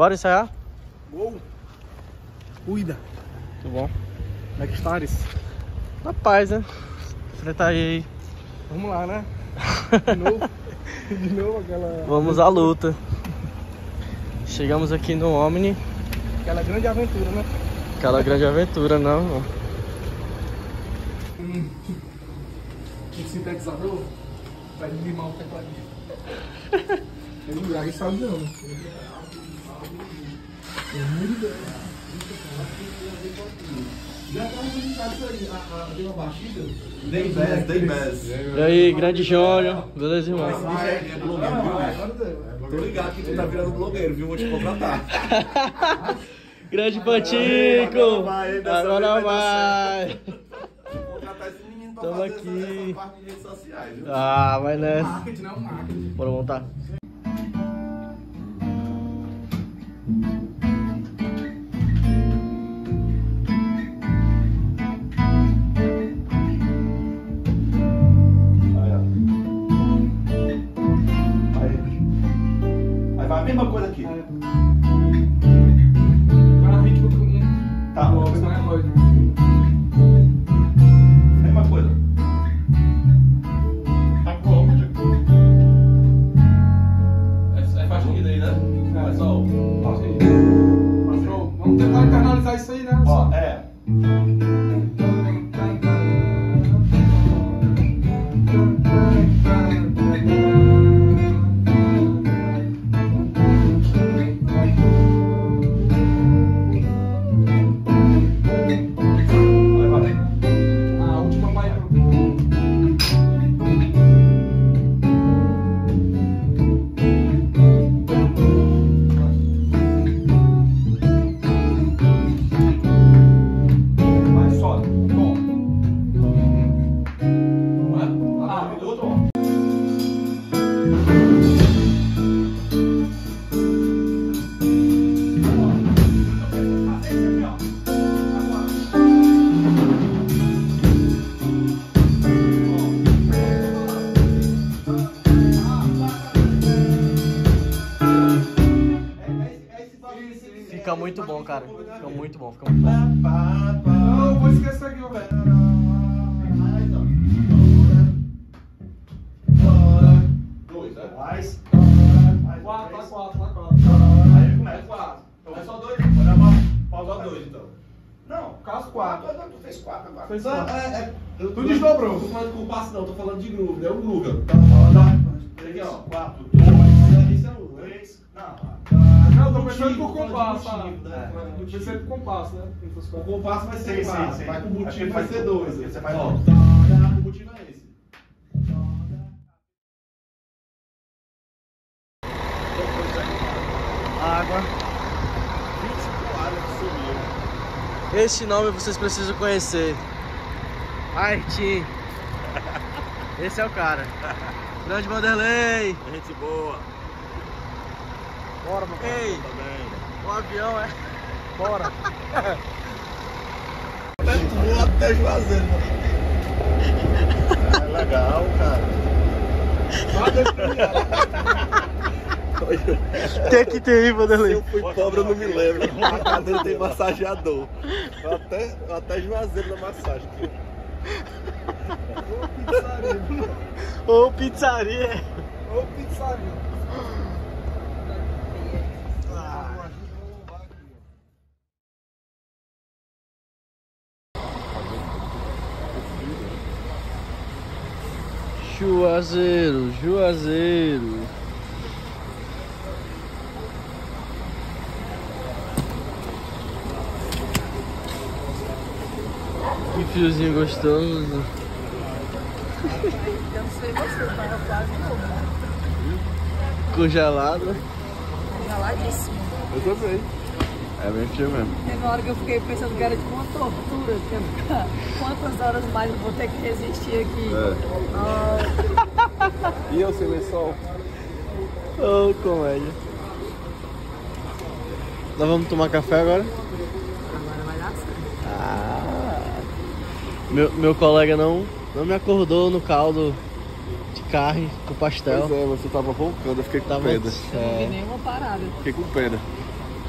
Bora ensaiar? Uou! Cuida! Tudo bom? Como é que estás? Na paz, né? Enfrentar aí. Vamos lá, né? De novo aquela... Vamos à luta. Chegamos aqui no Omni. Aquela grande aventura, né? Aquela grande aventura, não. Um sintetizador pra limar o tecladinho. Eu não gravo isso não. Já tá utilizado isso aí, deu uma batida. Dei mess. E aí, grande Júnior, beleza, irmão? É blogueiro, viu? Tô ligado que tu tá virando blogueiro, viu? Vou te contratar. Grande Pantico! Agora vai! Vou contratar esse menino pra fazer essa parte de redes sociais. Ah, vai nessa. Marketing, não é um marketing. Bora montar. Fica muito bom, cara. Fica muito bom, fica muito bom. Não, vou esquecer aqui, velho. Mais. Quatro. Aí começa. Quatro. Então é só dois. Pausa dois, então. Não, caso quatro. Não, tu fez quatro agora. Fez quatro. Tu desdobrou. Não tô falando de compasso, não. Tô falando de groove. É um groove. Olha aqui, ó. Quatro. Isso é um dois. Não. Não, tô pensando por compasso, eu pensei por compasso, né? O compasso vai ser sim. Vai com o butino, vai ser dois. Você vai logo. O butino é esse. Água. Este nome vocês precisam conhecer. Martim. Esse é o cara. Grande Vanderlei. Gente boa. Bora, meu cara. Ei, tá bem. O avião é... Bora. Voa até Juazeiro. É legal, cara. O que é que tem aí, Vanderlei? Se eu fui pobre, eu não me lembro. Na cadeira tem massageador. Até Juazeiro na massagem. Ô, pizzaria. Juazeiro. Que fiozinho gostoso. Congelado. Congeladíssimo. Eu também. É mentira mesmo. Teve uma hora que eu fiquei pensando que era tipo uma tortura. Quantas horas mais eu vou ter que resistir aqui? E eu sem lençol? Oh, comédia. Nós vamos tomar café agora? Agora vai dar certo. Meu colega não me acordou no caldo de carne com pastel. Pois é, você tava roncando, eu fiquei com pena. Não vi nenhuma parada. Fiquei com pena.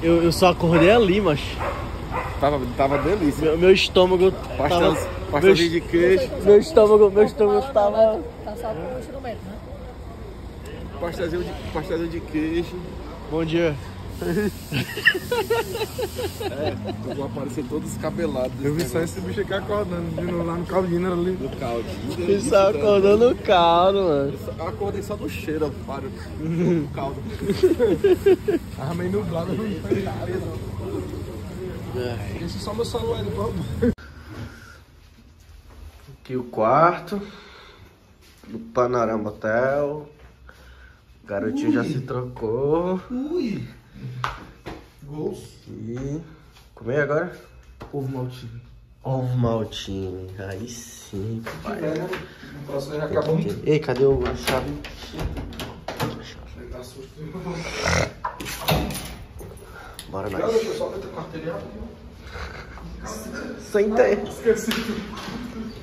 Eu só acordei ali, macho. Tava delícia. Meu estômago tava... Pastelzinho de queijo. Meu estômago tava... Tá só com o instrumento, né? Pastelzinho de queijo. Bom dia. Eu vou aparecer todos cabelados. Eu vi só esse bicho aqui acordando de novo lá no caldinho ali. No caldo. Ele só acordando no caldo, mano. Eu acordei só do cheiro, eu paro. No caldo. Tava meio nublado, não tem nada, não. Deixa só meu celular ali, vamos. Aqui o quarto. Do Panorama Hotel. O garotinho já se trocou. Ui! E comer agora? Ovo maltinho. Ovo maltinho. Aí sim, pai. Nossa, já acabou muito. Ei, cadê a chave? Bora mais. Olha, pessoal, vai ter quartelhado. Senta aí. Esqueci.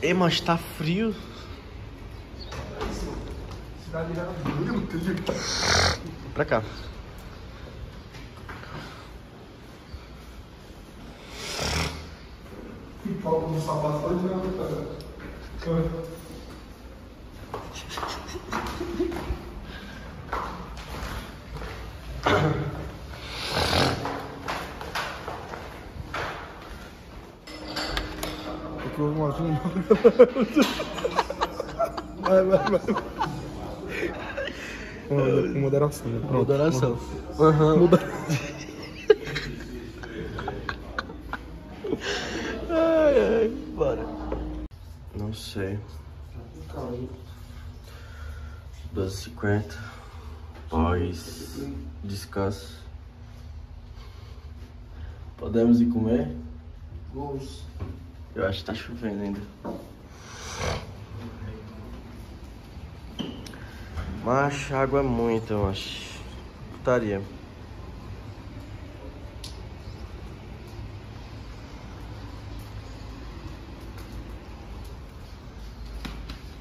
Ei, mas tá frio. Cidade já é pra cá. Falta no sapato só de nada. Eu tô com um azul. Vai. Moderação. Moderação. Aham. Moderação. Bora. Não sei. 12h50. Pós descanso. Podemos ir comer? Gols. Eu acho que tá chovendo ainda. Mas água é muita, eu acho. Putaria.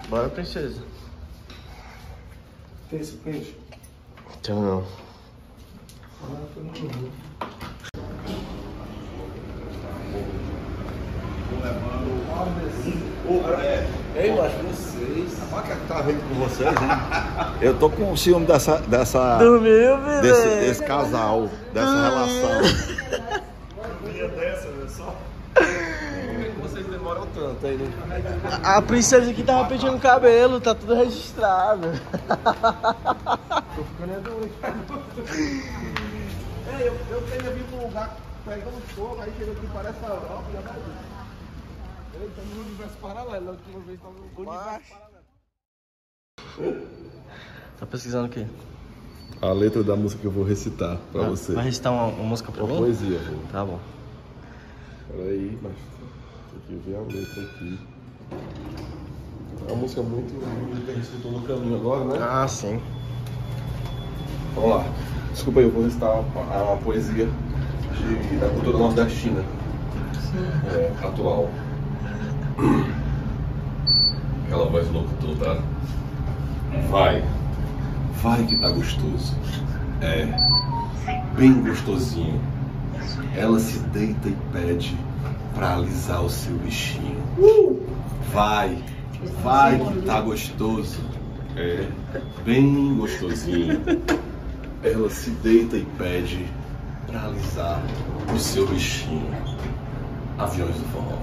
Bora, princesa. Tem esse peixe? Então não. Ei, eu acho que vocês. A vaca tá vindo com vocês, né? Eu tô com ciúme dessa. Dormiu, velho. Desse casal, dessa relação. Uma dia dessa, né? Só. Vocês demoram tanto aí, né? A princesa aqui tava pedindo cabelo, tá tudo registrado. Tô ficando doido. É, eu tenho vindo pra um lugar pegando fogo, aí chegando aqui parece a Europa, já tá ali. Eu tô no universo paralelo, a última vez tava no universo paralelo. Tá pesquisando o quê? A letra da música que eu vou recitar pra você. Vai recitar uma música pra mim? Uma poesia. Tá bom. Peraí, mas... eu vi a letra aqui. É uma música muito que a gente escutou no caminho agora, né? Ah, sim. Vamos lá. Desculpa aí, eu vou recitar uma poesia da cultura nordestina atual. Aquela voz louca toda. Vai. Vai que tá gostoso. É. Bem gostosinho. Ela se deita e pede pra alisar o seu bichinho. Vai, vai que tá gostoso. É, bem gostosinho. Ela se deita e pede pra alisar o seu bichinho. Aviões do forró.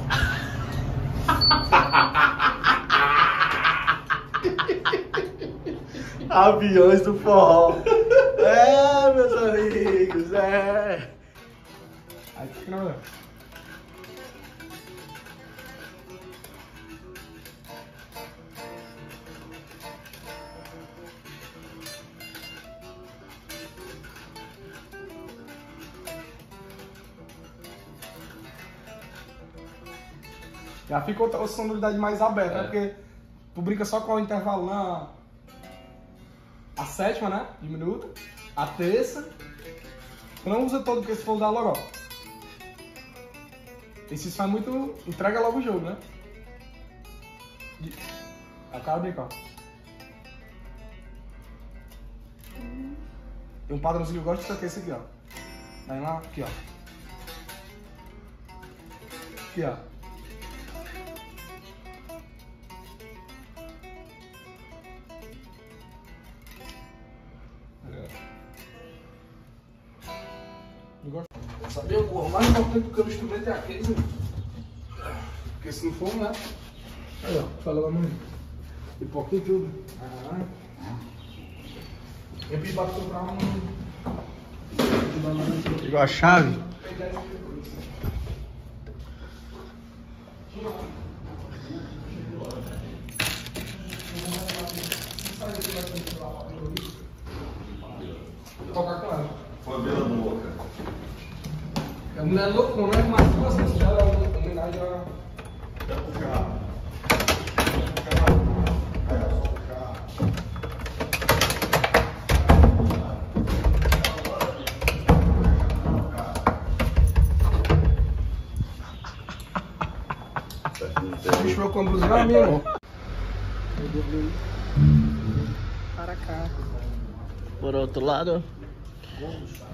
Aviões do forró. É, meus amigos, é. Aqui não é. Já fica outra sonoridade mais aberta, né? Porque publica só com o intervalo na... a sétima, né? Diminuta. A terça. Não usa todo, porque se for dar logo, ó. Esse faz muito... entrega logo o jogo, né? Acaba de, ó. Tem um padrãozinho que eu gosto, que é esse aqui, ó. Vai lá, aqui ó. Aqui ó. Sabe, o mais importante do que o instrumento é aquele, né? Porque se não for, né? Aí ó, falou a mãe. Pipoca e tudo. Eu pedi pra comprar um... Pegou a chave? Família louca. A mulher é louca, não é? Mas duas vezes já é uma homenagem a... É pro carro. Deixa eu conduzir mesmo. Para cá. Por outro lado. Beleza.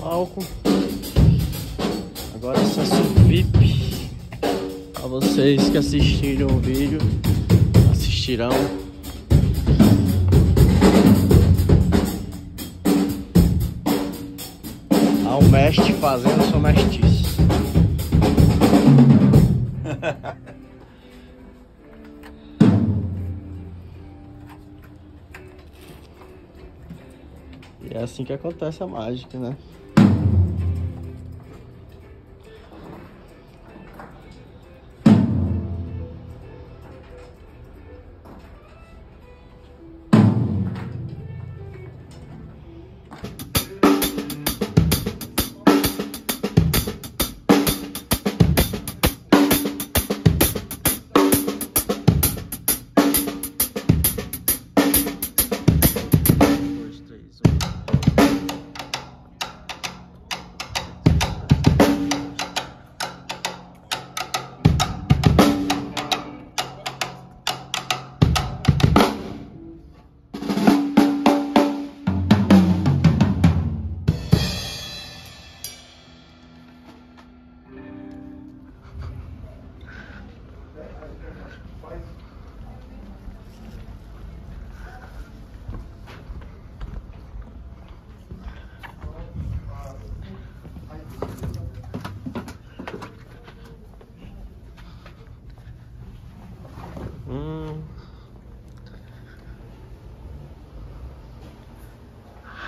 Palco. Agora acesso VIP. Para vocês que assistiram o vídeo, assistirão. Ao mestre fazendo sua mestiça. E é assim que acontece a mágica, né?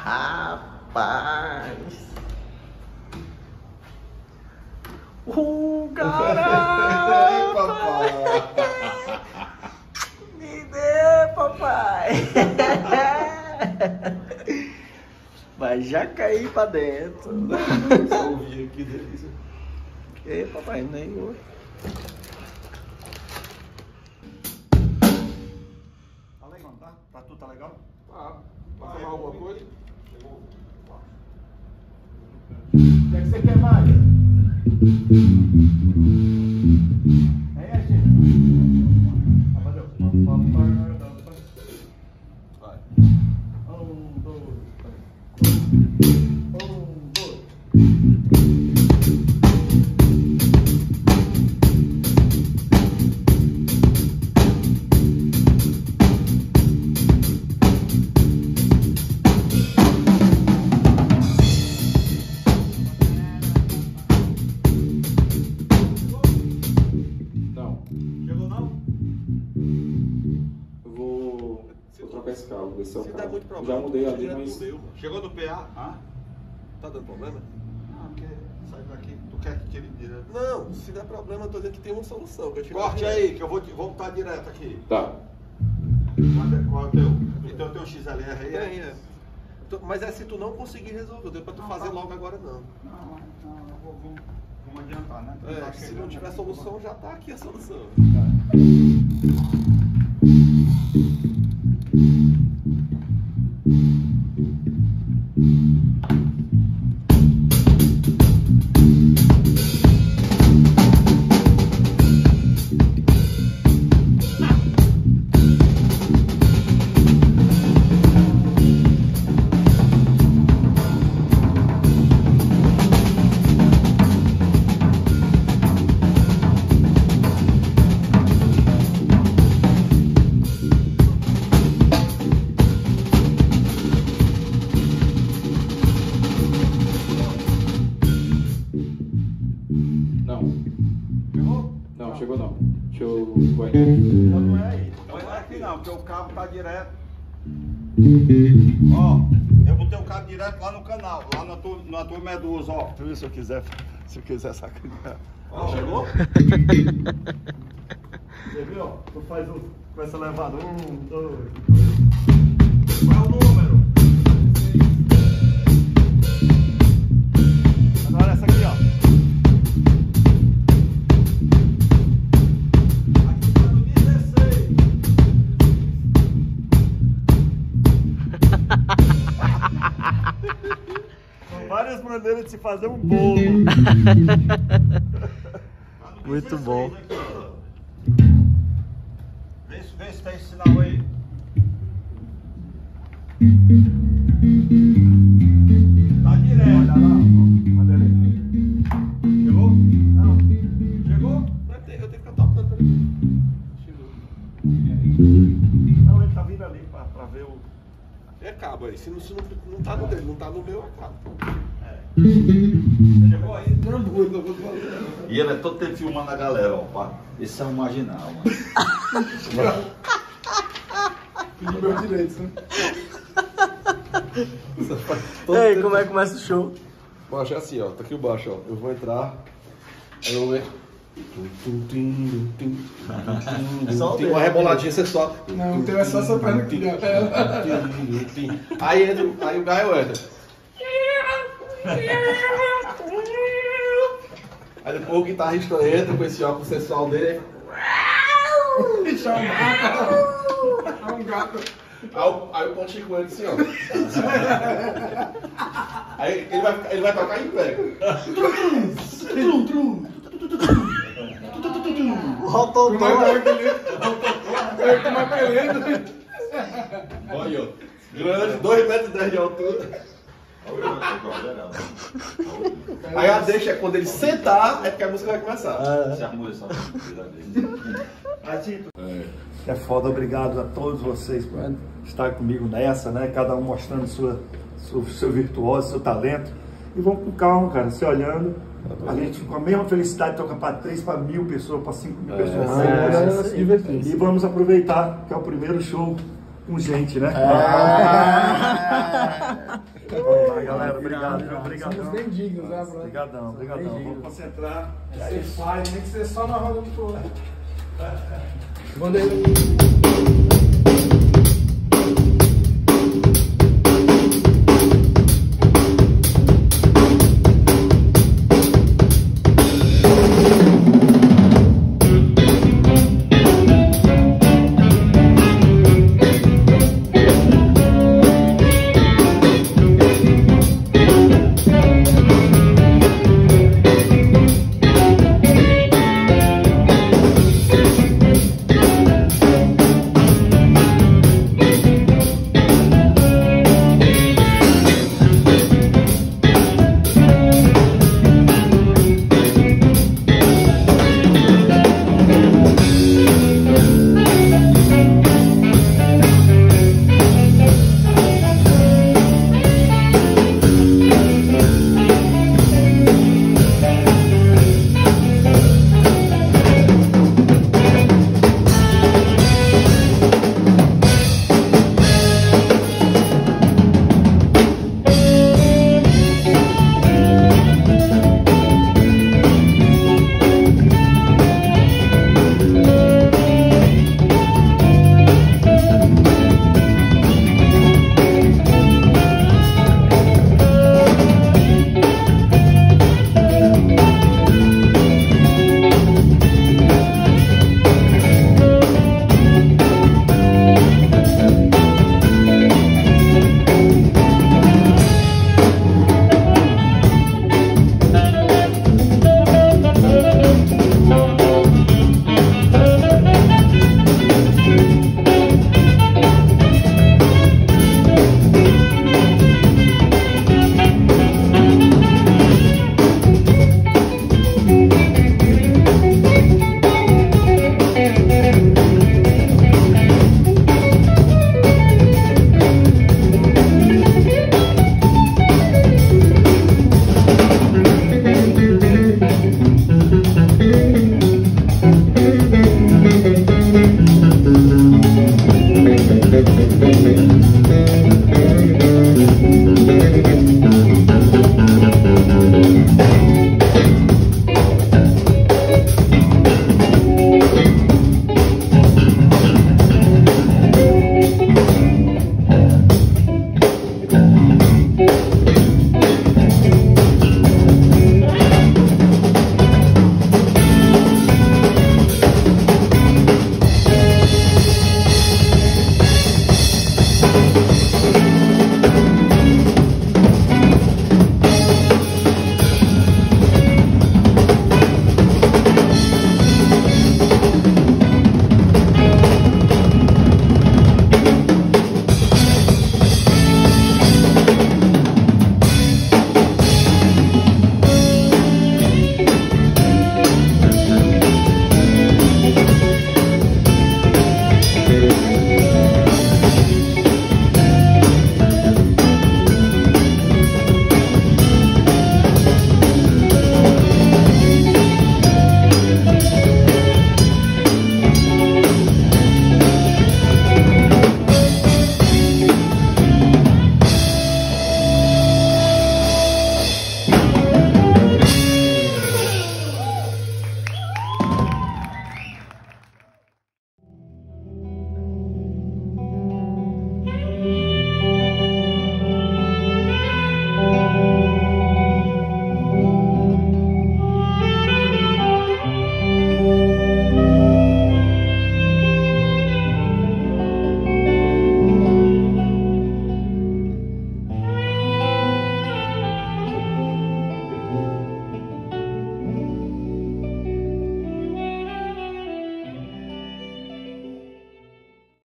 Rapaz. Caramba! Papai. Me dê, papai! Vai já cair pra dentro. Só ouvi aqui, delícia. Ei, papai, nem eu. Tá legal, tá? Pra tu tá legal? Tá. Vai tomar alguma coisa? O que é que você quer mais? É, gente. Vai. 1, 2, 3. 1, 2. Se dá muito problema. Já mudei ali, mas... Chegou do PA? Ah? Tá dando problema? Ah, porque sai daqui. Tu quer que ele direto? Não, se der problema, eu tô dizendo que tem uma solução. Corte aí, que eu vou voltar direto aqui. Tá. Qual é o teu? Então o teu XLR aí? Tem, é. Mas é se tu não conseguir resolver, deu pra tu fazer logo agora não. Vamos adiantar, né? É, se não tiver solução, já tá aqui a solução. Porque o cabo tá direto. Ó, eu botei o cabo direto lá no canal, lá na tua medusa, ó. Tu viu se eu quiser sacanear. Ó, chegou? Você viu? Tu faz um. Começa a levar um, dois, três. Qual é o número? Agora essa aqui, ó. Várias maneiras de se fazer um bolo. Muito bom. Vê se tem sinal aí. Tá direto. Olha lá. Olha ali. Chegou? Não. Chegou? Eu tenho que cantar o canto ali. Chegou. Não, ele tá vindo ali pra ver o. É cabo aí, se não tá no dele, não tá no meu, é cabo. É. Você chegou aí? Trambuio, não vou fazer. E ele é todo tempo filmando a galera, ó, pá. Esse é um marginal, mano. Pediu meu direito, né? Ei, tempo. Como é que começa o show? Baixo é assim, ó, tá aqui o baixo, ó. Eu vou entrar, aí eu vou... Tem uma reboladinha, você só. Não, tem só essa perna aqui. Aí o Gaio entra. Aí depois o guitarrista entra com esse óculos sensual dele. É um gato. Aí o pontinho com ele assim, ó. Aí ele vai tocar em pé. Trum, trum. Rototom. Olha, ó. Grande, 2,10 m de altura. Aí a deixa, quando ele sentar, é porque a música vai começar. É foda, obrigado a todos vocês por estar comigo nessa, né? Cada um mostrando seu virtuoso, seu talento. E vamos com calma, cara, se olhando. A gente com a mesma felicidade toca para 3, para 1.000 pessoas, para 5.000 pessoas. E vamos aproveitar que é o primeiro show com gente, né? Vamos lá, galera. Obrigado. Somos bem dignos, né, Bruno? Obrigadão. Vamos concentrar. Você faz, tem que ser só na roda do show. Mandei.